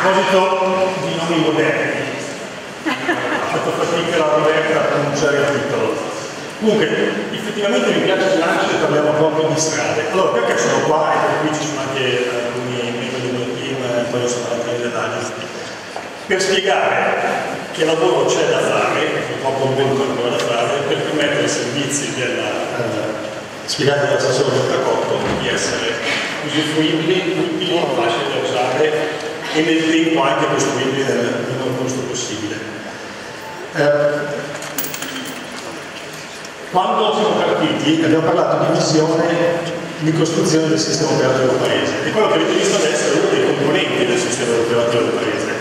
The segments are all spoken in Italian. proposito di nomi moderni, ho fatto fatica la Roberta a pronunciare il titolo. Comunque, effettivamente mi piace il lancio e parliamo proprio di strade. Allora, perché sono qua? E qui ci sono anche alcuni membri del mio team, poi sono anche in Italia. Per spiegare che lavoro c'è da fare, purtroppo un po' ancora da fare, per permettere ai servizi spiegati dall'assessore Roberto di essere usufruibili, utili, facili da usare e nel tempo anche costruibili nel minor costo possibile. Quando siamo partiti abbiamo parlato di missione di costruzione del sistema operativo del Paese e quello che avete visto adesso è uno dei componenti del sistema operativo del Paese,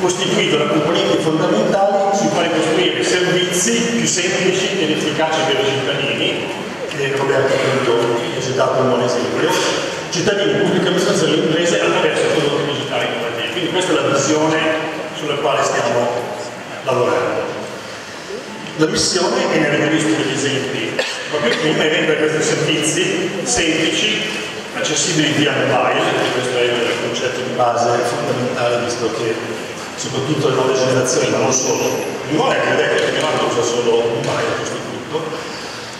costituito da componenti fondamentali sui quali costruire servizi più semplici ed efficaci per i cittadini, che Roberto ha citato un buon esempio, cittadini, pubblica amministrazione e imprese attraverso il prodotto digitale innovativo. Quindi questa è la missione sulla quale stiamo lavorando. La missione è nel registro degli esempi, proprio prima è rendere questi servizi semplici, accessibili via mobile, e questo è il concetto di base fondamentale, visto che soprattutto le nuove generazioni, ma non solo, non è che vedete che non usa solo mobile a questo punto,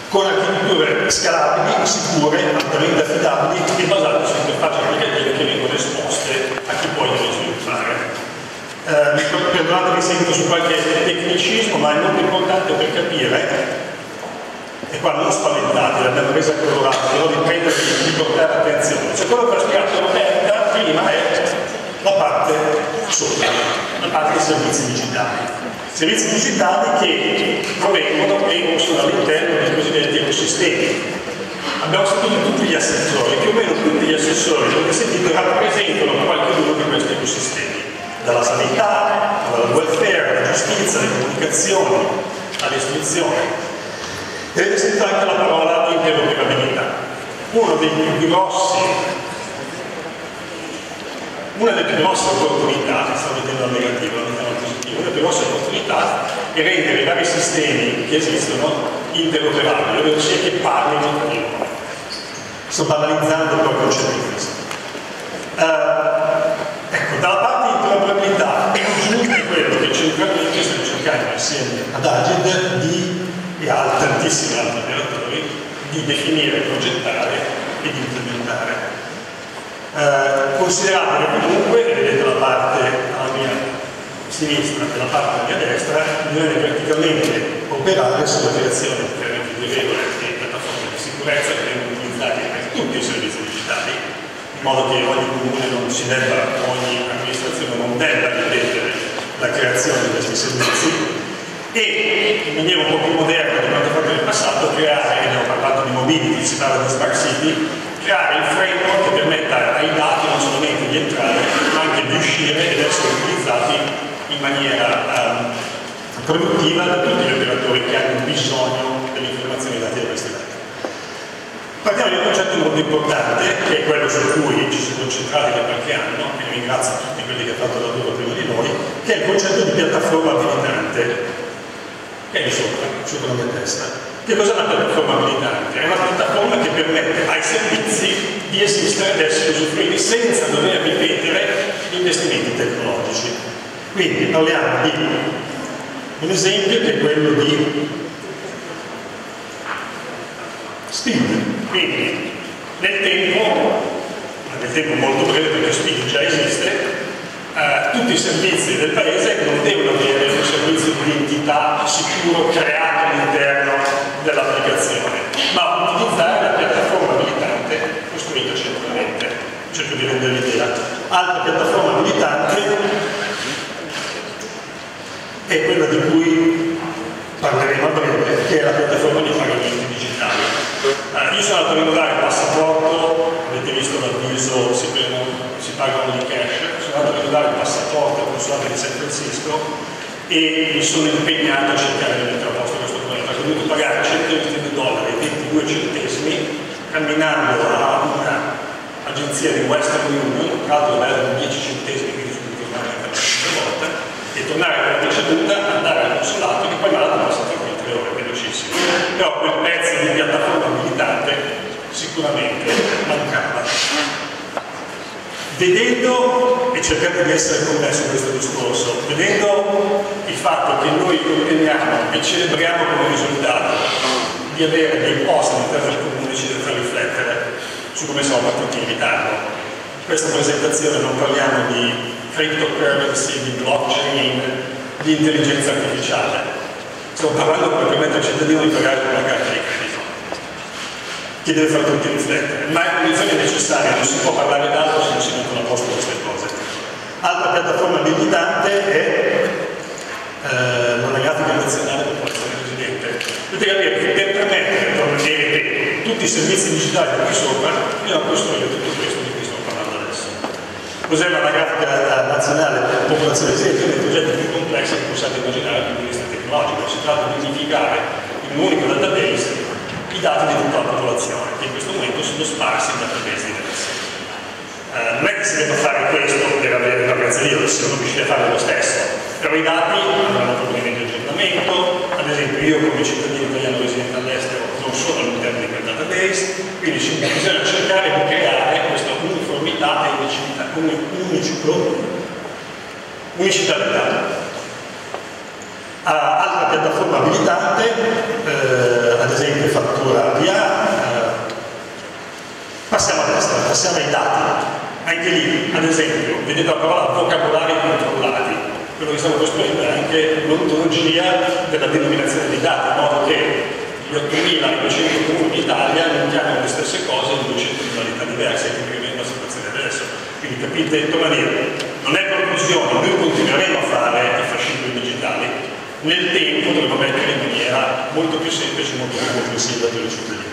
con architetture scalabili, sicure, altamente affidabili e basate su interfacce applicative che vengono esposte a chi poi deve sviluppare. Perdonatemi se entro su qualche tecnicismo, ma è molto importante per capire, e qua non spaventate, l'abbiamo presa colorata, però ripetere di portare attenzione. Cioè quello che ha spiegato Roberta prima è la parte sopra, la parte dei servizi digitali. Servizi digitali che provengono e sono all'interno dei cosiddetti ecosistemi. Abbiamo sentito tutti gli assessori, più o meno tutti gli assessori, l'ho sentito, rappresentano qualcuno di questi ecosistemi. Dalla sanità, dal welfare, alla giustizia, alle comunicazioni, all'istruzione. E avete sentito anche la parola interoperabilità. Una delle più grosse opportunità, sto mettendo al negativo, non mettiamo al positivo, una delle più grosse opportunità è rendere i vari sistemi che esistono interoperabili, ovvero sia che parlino di più. Sto banalizzando il concetto di questo. Dalla parte di interoperabilità è quello che centralmente stiamo cercando insieme ad Agid e a tantissimi altri operatori di definire, progettare ed implementare. Considerando comunque, vedete la parte alla mia sinistra e la parte alla mia destra, bisogna praticamente operare sulla creazione di regole e piattaforme di sicurezza che vengono utilizzate per tutti i servizi digitali, in modo che ogni comune non si debba, ogni amministrazione non debba ripetere la creazione di questi servizi e in maniera un po' più moderna di quanto fatto nel passato creare, abbiamo parlato di mobility, si parla di Spark City, creare il framework che permetta ai dati non solamente di entrare ma anche di uscire ed essere utilizzati in maniera produttiva da tutti gli operatori che hanno bisogno delle informazioni date da questi dati. Partiamo di un concetto molto importante, che è quello su cui ci siamo concentrati da qualche anno, e ringrazio tutti quelli che hanno fatto lavoro prima di noi, che è il concetto di piattaforma abilitante, che è lì sopra, sulla mia testa. Che cos'è una piattaforma abilitante? È una piattaforma che permette ai servizi di esistere ed essere usufruiti senza dover ripetere gli investimenti tecnologici. Quindi parliamo di un esempio che è quello di SPID. Quindi nel tempo, molto breve perché SPID già esiste, tutti i servizi del Paese non devono avere un servizio di identità sicuro creato all'interno dell'applicazione, ma utilizzare la piattaforma abilitante costruita centralmente. Cerco di rendere l'idea. Altra piattaforma abilitante è quella di cui parleremo a breve, che è la piattaforma di pagamenti digitali. Io sono andato a rinnovare il passaporto, avete visto l'avviso, si pagano di cash, sono andato a rinnovare il passaporto al consolato di San Francisco e mi sono impegnato a cercare di mettere a posto questo problema. Ho dovuto pagare $120 e $22 camminando a un'agenzia di Western Union, tra l'altro erano $0,10, quindi sono dovuto tornare per la seconda volta e tornare per la preceduta, andare al consolato che poi mi ha dato il passaporto in 3 ore, velocissimo. Però quel pezzo di piattaforma abilitante sicuramente mancava. vedendo, e cercate di essere con me su questo discorso, vedendo il fatto che noi conteniamo e celebriamo come risultato di avere dei post all'interno del comune ci deve far riflettere su come siamo partiti in ritardo. In questa presentazione non parliamo di cryptocurrency, di blockchain, di intelligenza artificiale. Stiamo parlando per permettere al cittadino di pagare con una carta di credito, che deve far tutti riflettere, ma è condizione necessaria, non si può parlare d'altro se non si mettono a posto queste cose. Altra piattaforma abilitante è la grafica nazionale del popolazione residente. Dovete capire che per permettere tutti i servizi digitali di qui sopra, io ho costruito tutto questo di cui sto parlando adesso. Cos'è la grafica nazionale della popolazione residente? È un progetto più complesso che possiate immaginare dal punto di vista tecnologico, si tratta di unificare in un unico database i dati di tutta la popolazione, che in questo momento sono sparsi in database diversi. Non è che si debba fare questo per avere una piazzeria, se non riuscite a fare lo stesso, però i dati avranno problemi di aggiornamento. Ad esempio, io come cittadino italiano residente all'estero non sono all'interno di quel database, quindi bisogna cercare di creare questa uniformità e unicità di dati. Altra piattaforma abilitante, ad esempio fattura PA, passiamo a destra, passiamo ai dati. Anche lì, ad esempio, vedete la parola vocabolari controllati, quello che stiamo costruendo è anche l'ontologia della denominazione dei dati, in modo che gli 8.200 comuni d'Italia non chiamano le stesse cose in 200 modalità diverse, quindi è una situazione adesso. Quindi capite, torna a dire, non è conclusione, noi continueremo a fare i fascicoli digitali. Nel tempo dovremmo mettere in maniera molto più semplice, molto più complessiva del cittadino.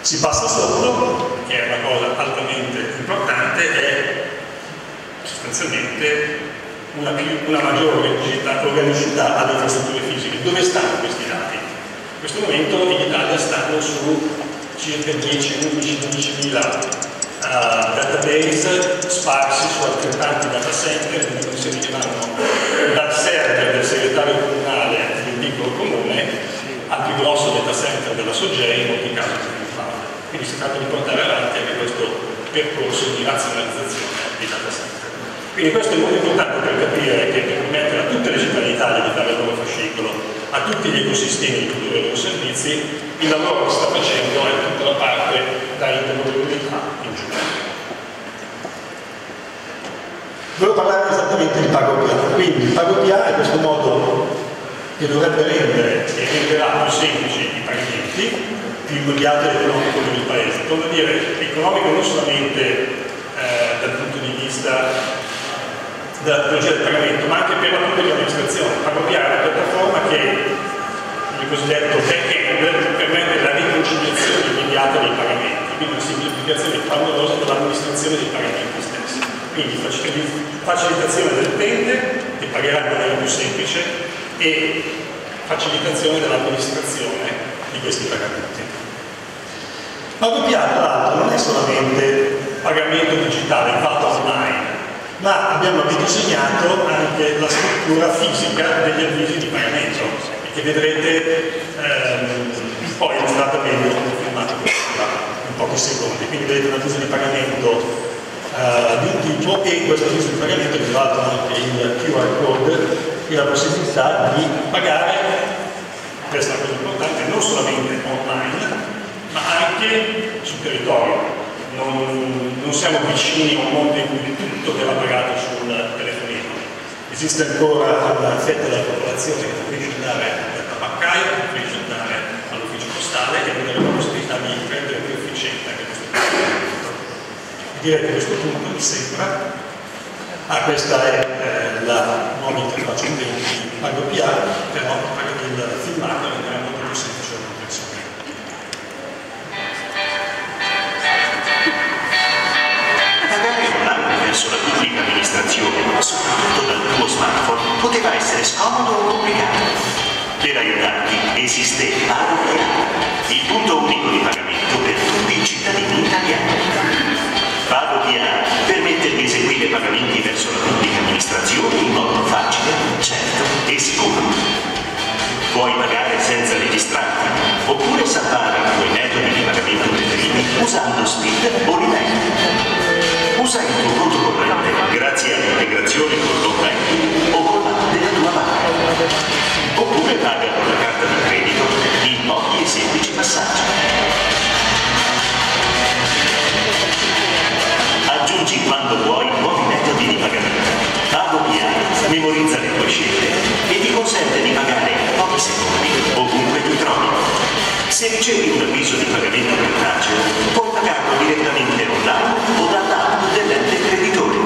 Si passa sotto, che è una cosa altamente importante, è sostanzialmente una maggiore organicità alle infrastrutture fisiche. Dove stanno questi dati? In questo momento in Italia stanno su circa 10-11-12.000 database sparsi su altrettanti data center, quindi non si richiamano dal server del segretario comunale di un piccolo comune al più grosso data center della Sogei, in molti casi si può fare. Quindi si tratta di portare avanti anche questo percorso di razionalizzazione di data center. Quindi questo è molto importante per capire che per permettere a tutte le città d'Italia di dare il loro fascicolo, a tutti gli ecosistemi di produrre i loro servizi, il lavoro che sta facendo è tutta la parte da interoperabilità in giù. Volevo parlare esattamente di Pagopà. Quindi il Pagopà è questo modo che dovrebbe rendere e renderà più semplici i pagamenti, più immediato ed economico per il paese. Voglio dire, economico non solamente dal punto di vista della tecnologia del pagamento, ma anche per la pubblica amministrazione. Pagopà è una piattaforma che il cosiddetto PEC permette la riconciliazione immediata dei pagamenti, quindi una semplificazione clamorosa dell'amministrazione dei pagamenti stessi. Quindi facilitazione dell'utente che pagherà in maniera più semplice e facilitazione dell'amministrazione di questi pagamenti. Pagopà, tra l'altro, non è solamente pagamento digitale, è fatto online, ma abbiamo disegnato anche la struttura fisica degli avvisi di pagamento, che vedrete poi illustrata meglio con un filmato in pochi secondi. Quindi vedete un avviso di pagamento di un tipo, e questo avviso di pagamento è rilevato anche il QR code e la possibilità di pagare, questa è una cosa importante, non solamente online ma anche sul territorio. Non siamo vicini a un mondo in cui tutto verrà pagato sul telefonino. Esiste ancora una fetta della popolazione che preferisce andare al tabaccaio, che preferisce andare all'ufficio postale, e avere la possibilità di rendere più efficiente anche questo pagamento. Direi che a questo punto mi sembra. Questa è la nuova interfaccia di Pagopà, però il filmato è molto più semplice. Verso la pubblica amministrazione, ma soprattutto dal tuo smartphone, poteva essere scomodo o complicato. Per aiutarti esiste PA, il punto unico di pagamento per tutti i cittadini italiani. PA permette di eseguire pagamenti verso la pubblica amministrazione in modo facile, certo e sicuro. Puoi pagare senza registrarti, oppure salvare i tuoi metodi di pagamento preferiti usando SPID o Rilay. Usa il tuo conto Conosci quando vuoi i nuovi metodi di pagamento. PagoPA memorizza le tue scelte e ti consente di pagare in pochi secondi ovunque ti trovi. Se ricevi un avviso di pagamento cartaceo, puoi pagarlo direttamente online o dall'app dell'ente creditore.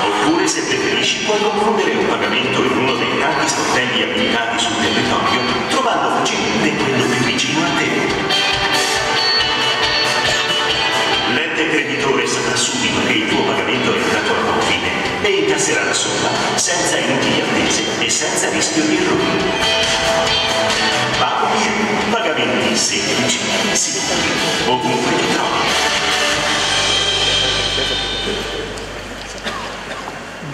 Oppure, se preferisci, puoi concludere un pagamento in uno dei tanti sportelli abilitati sul territorio, trovando facilmente quello più vicino a te. L'ente creditore saprà subito che il tuo pagamento è entrato al confine e incasserà la somma senza inutili attese e senza rischio di errori. Pagopà, pagamenti semplici, sicuri, ovunque ti trovi.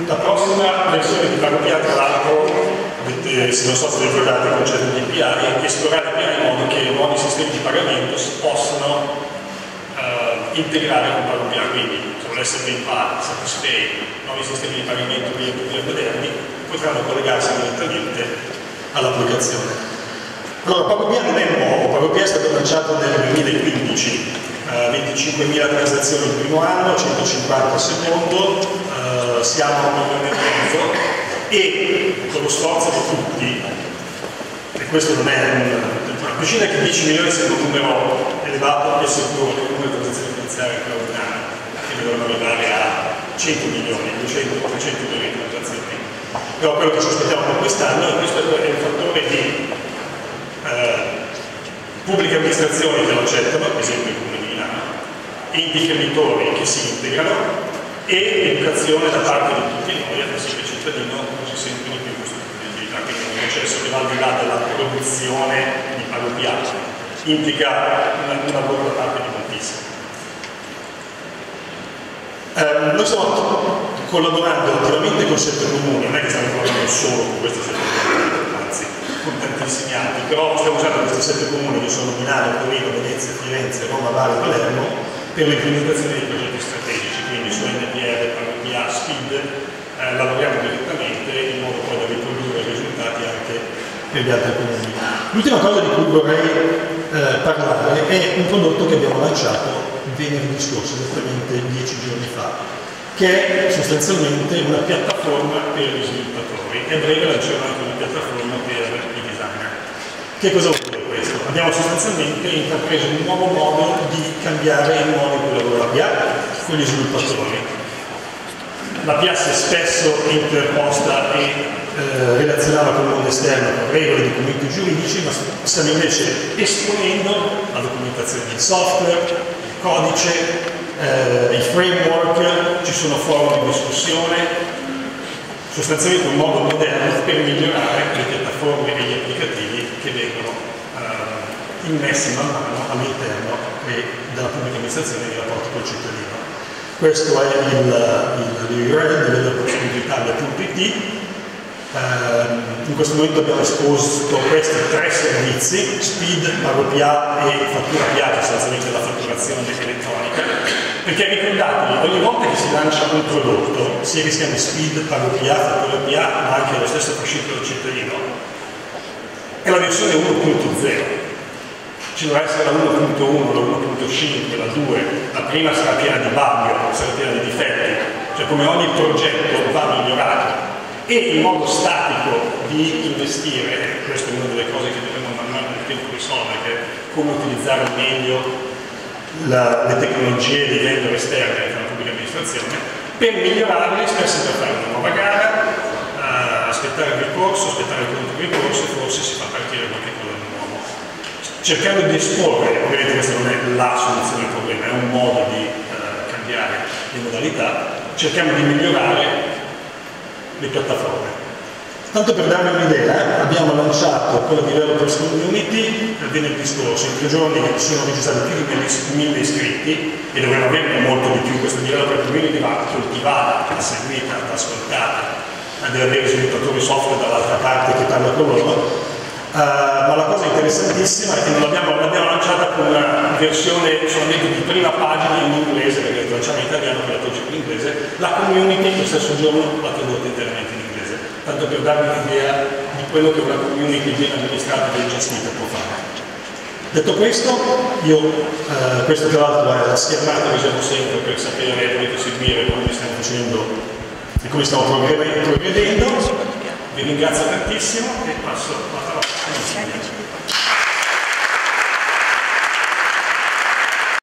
La prossima versione di Pagopà, tra l'altro, se non so se ricordate il concetto di PA, è esplorare PA in modo che i nuovi sistemi di pagamento si possano integrare con Pagopà, quindi l'SPID, Sogei, nuovi sistemi di pagamento via moderni potranno collegarsi direttamente all'applicazione. Allora, Pagopà non è nuovo, Pagopà è stato lanciato nel 2015, 25.000 transazioni il primo anno, 150 il secondo, siamo a 1,5 milioni e con lo sforzo di tutti, e questo non è una piscina che 10 milioni sia un numero elevato nel settore, come transazione finanziaria straordinaria, che dovranno arrivare a 100 milioni, 200, 300 milioni di transazioni. Però quello che ci aspettiamo da quest'anno, e questo è il fattore di pubbliche amministrazioni che lo accettano, per esempio il Comune di Milano, imprenditori che si integrano e educazione da parte di tutti noi, ad esempio il cittadino, così sempre di più questo quindi un processo che va al di là della produzione di Pagopà. Implica una buona parte di moltissimi. Noi stiamo collaborando attivamente con il settore comune, non è che stiamo collaborando solo con questo settore comune, anzi, con tantissimi altri, però stiamo usando questo settore comune che sono Milano, Torino, Venezia, Firenze, Roma, Valle, Palermo per l'implementazione dei progetti strategici, quindi su NPR, PA, SPID, lavoriamo direttamente in modo poi da riprodurre i risultati anche per gli altri comuni. L'ultima cosa di cui vorrei parlare è un prodotto che abbiamo lanciato venerdì scorso, esattamente 10 giorni fa, che è sostanzialmente una piattaforma per gli sviluppatori e a breve lancerò anche una piattaforma per i designer. Che cosa vuol dire questo? Abbiamo sostanzialmente intrapreso un nuovo modo di cambiare il modo in cui lavora la PA con gli sviluppatori. La PA si è spesso interposta e relazionava con il mondo esterno, con regole e documenti giuridici, ma stiamo invece esponendo la documentazione del software, il codice, i framework, ci sono forum di discussione, sostanzialmente un modo moderno per migliorare le piattaforme e gli applicativi che vengono immessi man mano all'interno della pubblica amministrazione e dei rapporti col cittadino. Questo è il URL developer.italia.it. In questo momento abbiamo esposto questi 3 servizi, SPID, Pagopà e fattura PA, che è sostanzialmente la fatturazione elettronica, perché ricordatevi, ogni volta che si lancia un prodotto, sia che si chiami SPID, Pagopà, fattura PA, ma anche lo stesso proscritto del cittadino, è la versione 1.0. Ci dovrà essere la 1.1, la 1.5, la 2, la prima sarà piena di bug, sarà piena di difetti, cioè come ogni progetto va migliorato e il modo statico di investire, questa è una delle cose che dovremo man mano nel tempo risolvere, come utilizzare meglio le tecnologie di vendita esterna della pubblica amministrazione, per migliorarle spesso per fare una nuova gara, aspettare il ricorso, aspettare il conto del ricorso, forse si fa partire qualche cosa di nuovo. Cercando di esporre, ovviamente questa non è la soluzione al problema, è un modo di cambiare le modalità, cerchiamo di migliorare le piattaforme. Tanto per darvi un'idea, abbiamo lanciato quella di Developers Community venerdì scorso, in 3 giorni sono registrati più di 1000 iscritti e dovremmo averne molto di più. Questa Developers Community va coltivata, va seguita, va ascoltata, deve avere sviluppatori software dall'altra parte che parla con loro. Ma la cosa interessantissima è che non l'abbiamo lanciata con una versione solamente di prima pagina in inglese, perché la lanciamo in italiano e la traduciamo in inglese, la community lo stesso giorno l'ha tradotta interamente in inglese, tanto per darvi un'idea di quello che una community ben amministrata e ben gestita può fare. Detto questo, io, questo tra l'altro è la schermata che usiamo sempre per sapere, potete seguire quello che stiamo facendo e come stiamo progredendo. Vi ringrazio tantissimo e passo la parola.